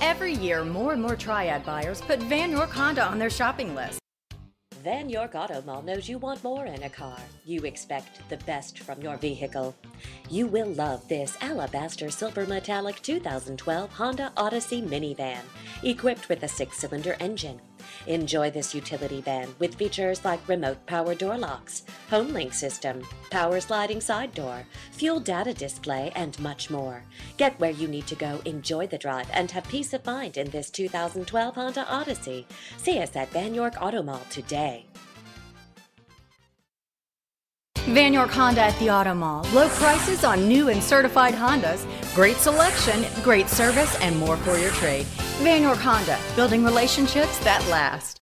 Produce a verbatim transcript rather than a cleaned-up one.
Every year, more and more Triad buyers put Vann York Honda on their shopping list. Vann York Auto Mall knows you want more in a car. You expect the best from your vehicle. You will love this Alabaster Silver Metallic two thousand twelve Honda Odyssey minivan, equipped with a six-cylinder engine. Enjoy this utility van with features like remote power door locks, HomeLink system, power sliding side door, fuel data display, and much more. Get where you need to go, enjoy the drive, and have peace of mind in this two thousand twelve Honda Odyssey. See us at Vann York Auto Mall today. Vann York Honda at the Auto Mall. Low prices on new and certified Hondas, great selection, great service, and more for your trade. Vann York Honda, building relationships that last.